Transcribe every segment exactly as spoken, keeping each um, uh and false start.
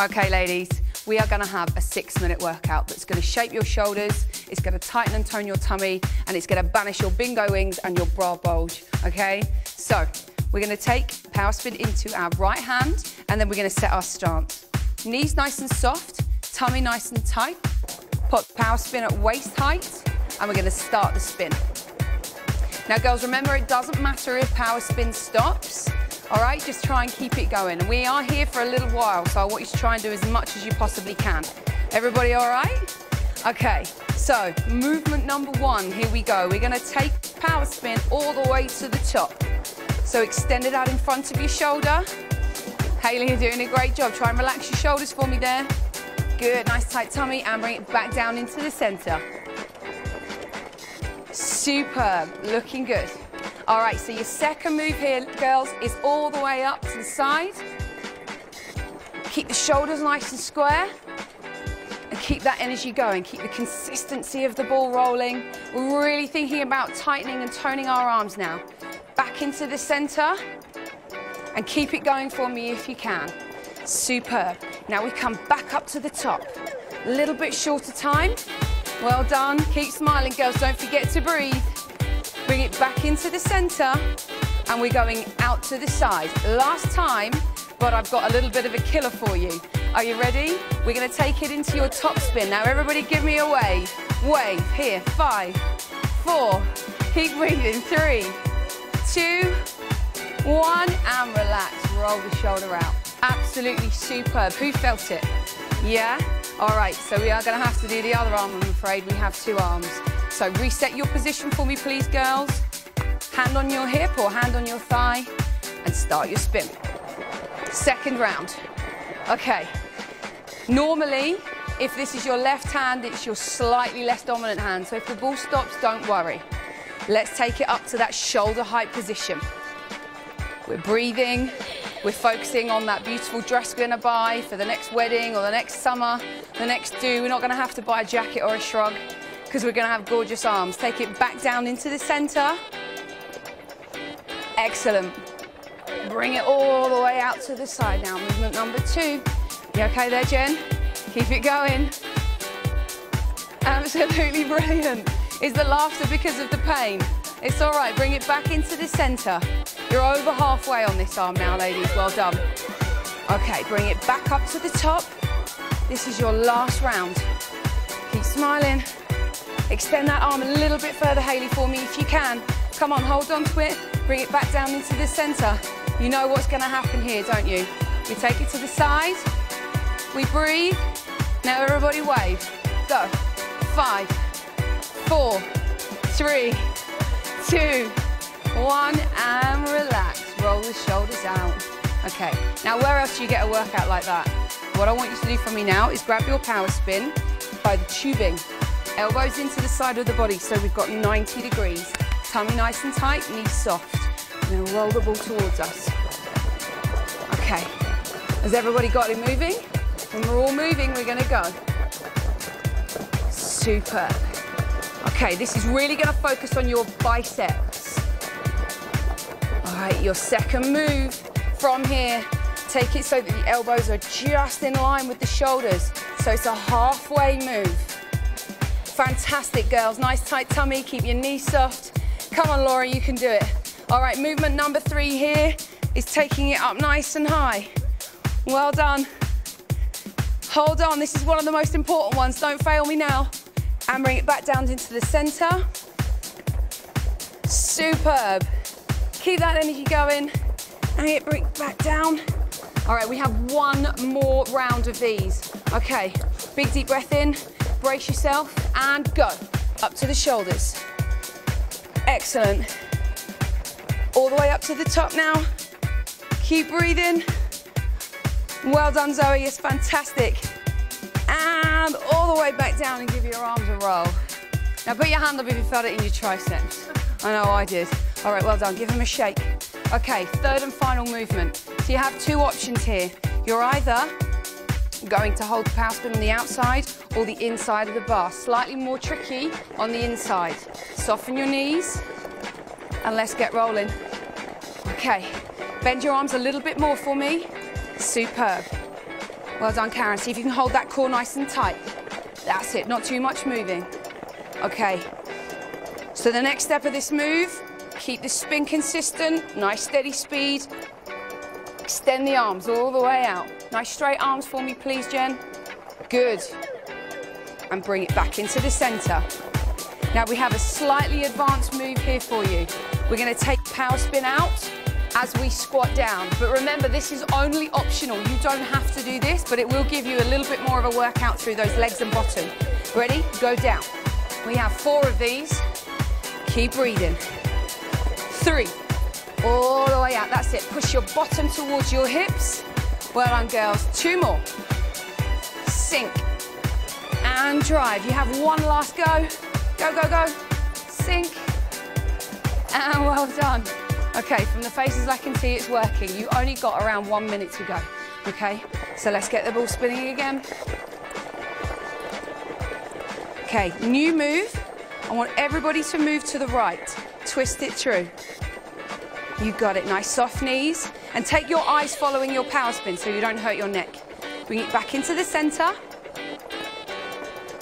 Okay ladies, we are gonna have a six minute workout that's gonna shape your shoulders, it's gonna tighten and tone your tummy, and it's gonna banish your bingo wings and your bra bulge, okay? So, we're gonna take Powerspin into our right hand, and then we're gonna set our stance. Knees nice and soft, tummy nice and tight. Pop Powerspin at waist height, and we're gonna start the spin. Now girls, remember it doesn't matter if Powerspin stops. All right, just try and keep it going. And we are here for a little while, so I want you to try and do as much as you possibly can. Everybody all right? Okay, so movement number one, here we go. We're gonna take Powerspin all the way to the top. So extend it out in front of your shoulder. Hayley, you're doing a great job. Try and relax your shoulders for me there. Good, nice tight tummy, and bring it back down into the center. Superb, looking good. All right, so your second move here, girls, is all the way up to the side. Keep the shoulders nice and square, and keep that energy going. Keep the consistency of the ball rolling. We're really thinking about tightening and toning our arms now. Back into the center, and keep it going for me if you can. Superb. Now we come back up to the top. A little bit shorter time. Well done. Keep smiling, girls. Don't forget to breathe. Bring it back into the center, and we're going out to the side. Last time, but I've got a little bit of a killer for you. Are you ready? We're gonna take it into your top spin. Now everybody give me a wave. Wave, here, five, four, keep breathing, three, two, one, and relax. Roll the shoulder out. Absolutely superb. Who felt it? Yeah? All right, so we are gonna have to do the other arm, I'm afraid. We have two arms. So reset your position for me, please, girls. Hand on your hip or hand on your thigh, and start your spin. Second round. Okay. Normally, if this is your left hand, it's your slightly less dominant hand. So if the ball stops, don't worry. Let's take it up to that shoulder height position. We're breathing. We're focusing on that beautiful dress we're gonna buy for the next wedding or the next summer, the next do. We're not gonna have to buy a jacket or a shrug, because we're going to have gorgeous arms. Take it back down into the center. Excellent. Bring it all the way out to the side now. Movement number two. You okay there, Jen? Keep it going. Absolutely brilliant. Is the laughter because of the pain? It's all right. Bring it back into the center. You're over halfway on this arm now, ladies. Well done. Okay, bring it back up to the top. This is your last round. Keep smiling. Extend that arm a little bit further, Hayley, for me if you can. Come on, hold on to it. Bring it back down into the center. You know what's gonna happen here, don't you? We take it to the side. We breathe. Now everybody wave. Go. Five, four, three, two, one, and relax. Roll the shoulders out. Okay, now where else do you get a workout like that? What I want you to do for me now is grab your Powerspin by the tubing. Elbows into the side of the body, so we've got ninety degrees. Tummy nice and tight, knees soft. We're gonna roll the ball towards us. Okay, has everybody got it moving? When we're all moving, we're gonna go. Superb. Okay, this is really gonna focus on your biceps. All right, your second move from here. Take it so that the elbows are just in line with the shoulders. So it's a halfway move. Fantastic, girls. Nice tight tummy. Keep your knees soft. Come on, Laura, you can do it. All right, movement number three here is taking it up nice and high. Well done. Hold on. This is one of the most important ones. Don't fail me now. And bring it back down into the center. Superb. Keep that energy going. And bring it back down. All right, we have one more round of these. Okay, big deep breath in. Brace yourself and go up to the shoulders. Excellent. All the way up to the top now. Keep breathing. Well done, Zoe. It's fantastic. And all the way back down and give your arms a roll. Now put your hand up if you felt it in your triceps. I know I did. All right, well done. Give them a shake. Okay, third and final movement. So you have two options here. You're either going to hold the Powerspin on the outside or the inside of the bar. Slightly more tricky on the inside. Soften your knees and let's get rolling. Okay, bend your arms a little bit more for me. Superb. Well done, Karen. See if you can hold that core nice and tight. That's it, not too much moving. Okay. So the next step of this move, keep the spin consistent, nice steady speed. Extend the arms all the way out. Nice straight arms for me, please, Jen. Good. And bring it back into the center. Now we have a slightly advanced move here for you. We're going to take power spin out as we squat down. But remember, this is only optional. You don't have to do this, but it will give you a little bit more of a workout through those legs and bottom. Ready? Go down. We have four of these. Keep breathing. Three. All the way out. That's it. Push your bottom towards your hips. Well done, girls. Two more. Sink. And drive. You have one last go. Go, go, go. Sink. And well done. Okay, from the faces I can see it's working. You only got around one minute to go. Okay, so let's get the ball spinning again. Okay, new move. I want everybody to move to the right. Twist it through. You got it. Nice soft knees. And take your eyes following your power spin so you don't hurt your neck. Bring it back into the center.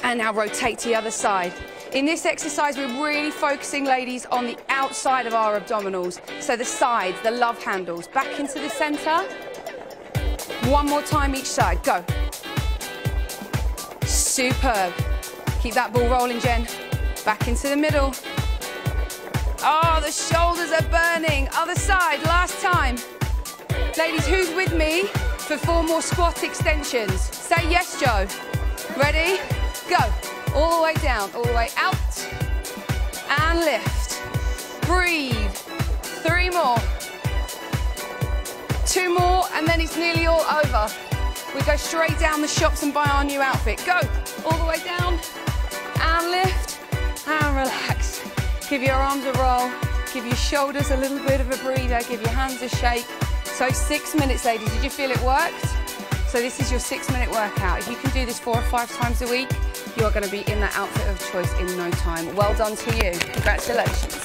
And now rotate to the other side. In this exercise, we're really focusing, ladies, on the outside of our abdominals. So the sides, the love handles. Back into the center. One more time each side. Go. Superb. Keep that ball rolling, Jen. Back into the middle. Oh, the shoulders are burning. Other side, last time. Ladies, who's with me for four more squat extensions? Say yes, Joe. Ready? Go. All the way down, all the way out, and lift. Breathe. Three more. Two more, and then it's nearly all over. We go straight down the shops and buy our new outfit. Go. All the way down, and lift, and relax. Give your arms a roll. Give your shoulders a little bit of a breather. Give your hands a shake. So six minutes, ladies. Did you feel it worked? So this is your six-minute workout. If you can do this four or five times a week, you are going to be in that outfit of choice in no time. Well done to you. Congratulations.